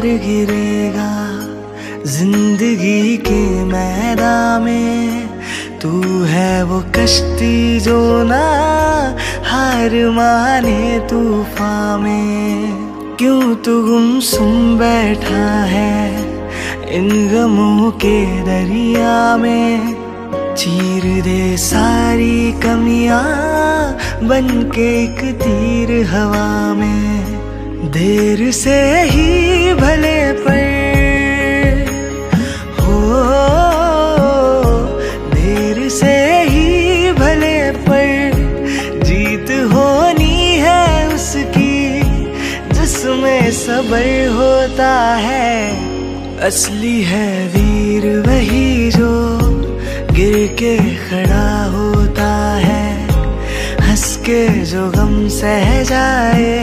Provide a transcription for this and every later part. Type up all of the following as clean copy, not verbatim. प्यार गिरेगा जिंदगी के मैदान में। तू है वो कश्ती जो ना हार माने तूफान में। क्यों तू गुमसुम बैठा है इन गमों के दरिया में। चीर दे सारी कमियां बन के एक तीर हवा में। देर से ही भले पर सबर होता है। असली है वीर वही जो गिर के खड़ा होता है। हंस के जो गम सह जाए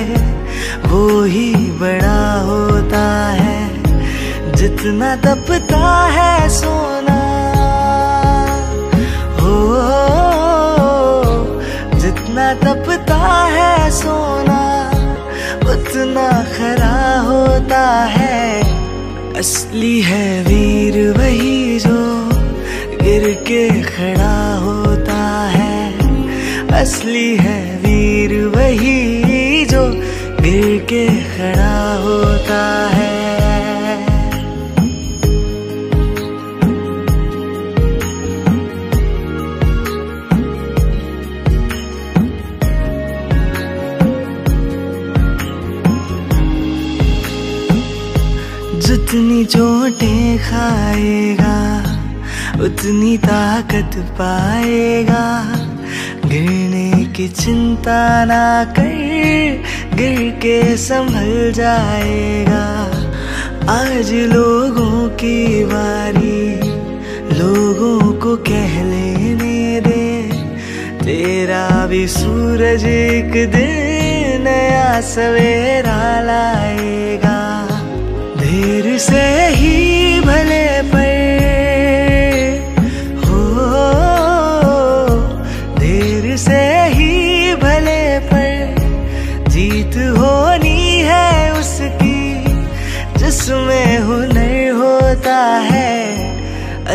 वो ही बड़ा होता है। जितना तपता है सोना हो, जितना तपता है सोना उतना खरा होता है। असली है वीर वही जो गिर के खड़ा होता है। असली है वीर वही जो गिर के खड़ा होता है। जितनी चोटें खाएगा उतनी ताकत पाएगा। गिरने की चिंता ना कर, गिर के संभल जाएगा। आज लोगों की बारी, लोगों को कह लेने दे। तेरा भी सूरज एक दिन नया सवेरा लाएगा। देर से ही भले पर हो, देर से ही भले पर जीत होनी है उसकी जिसमें हुनर होता है।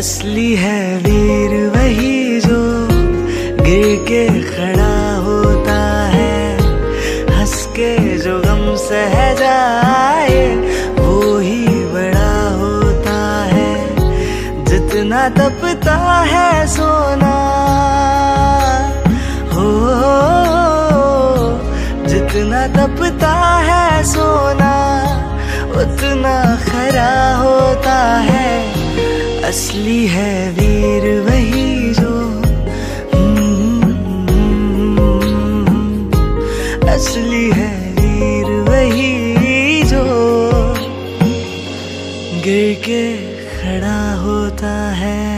असली है वीर वही जो गिर के खड़ा होता है। हंस के जो गम सह जाए जितना तपता है सोना हो, जितना तपता है सोना उतना खरा होता है। असली है वीर वही जो असली है वीर वही जो गिर के खड़ा होता है।